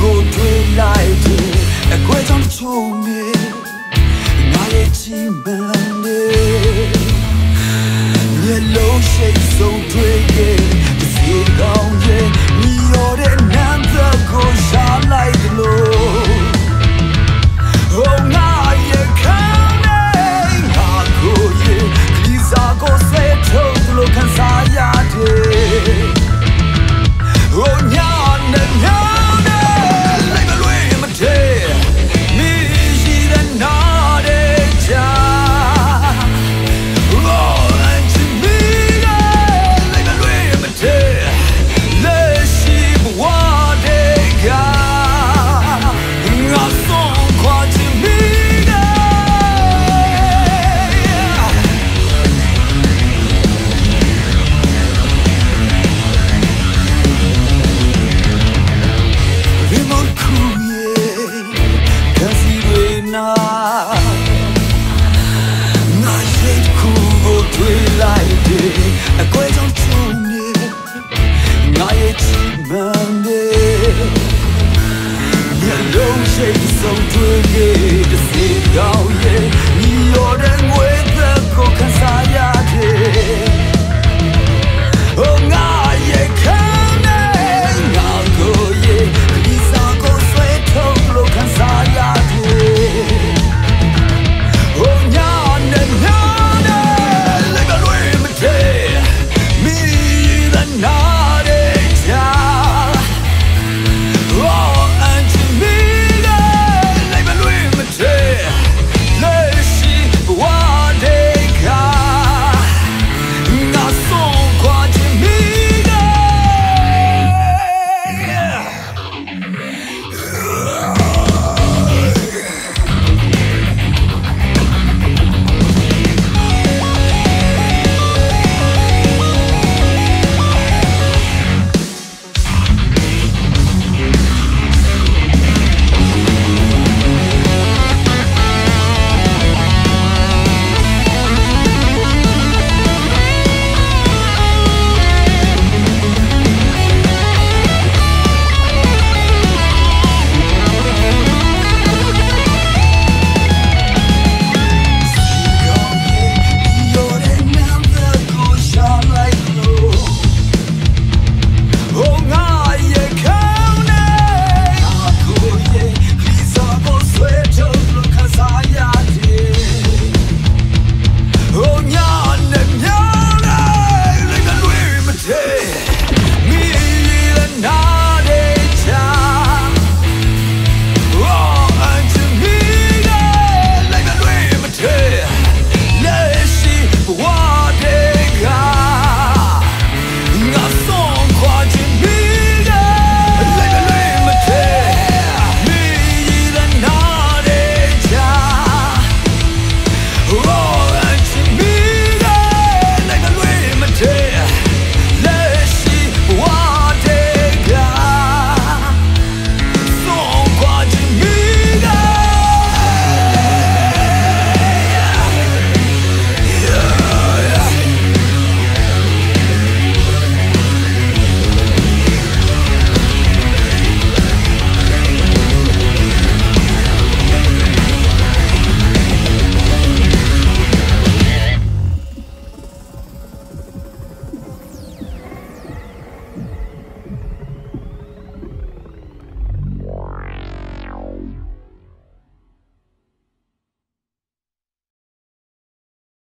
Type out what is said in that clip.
Go to light, a great on to me.